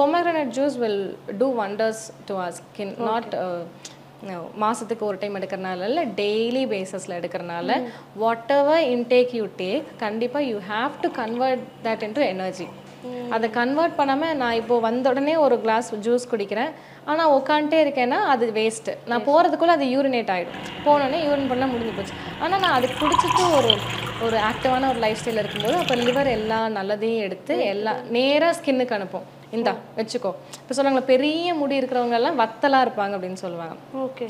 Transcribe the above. pomegranate juice will do wonders to our skin. Okay. Not மாசத்துக்கு ஒரு time எடுக்கறனால இல்ல daily பேசிஸ்ல எடுக்கறனால whatever intake you take கண்டிப்பா you have to convert that into energy. அத convert பண்ணாம நான் இப்போ வந்த உடனே ஒரு கிளாஸ் ஜூஸ் குடிக்கிறேன் ஆனா உட்கார்ந்தே இருக்கேனா அது வேஸ்ட். நான் போறதுக்குள்ள அது யூரினேட் ஆயிடும். போனனே யூரின் பண்ண முடிஞ்சு போச்சு. ஆனா நான் அது குடிச்சிட்டு ஒரு ஆக்டிவான ஒரு லைஃப் ஸ்டைல் இருக்கும்போது அப்ப liver எல்லா நல்லதையும் எடுத்து எல்லா நேரா ஸ்கின்னுக்கு அனுப்பும். இந்த வெச்சுக்கோ. இப்ப சொல்றாங்க பெரிய முடி இருக்குறவங்க எல்லாம் வத்தலா இருப்பாங்க அப்படினு சொல்வாங்க. ஓகே.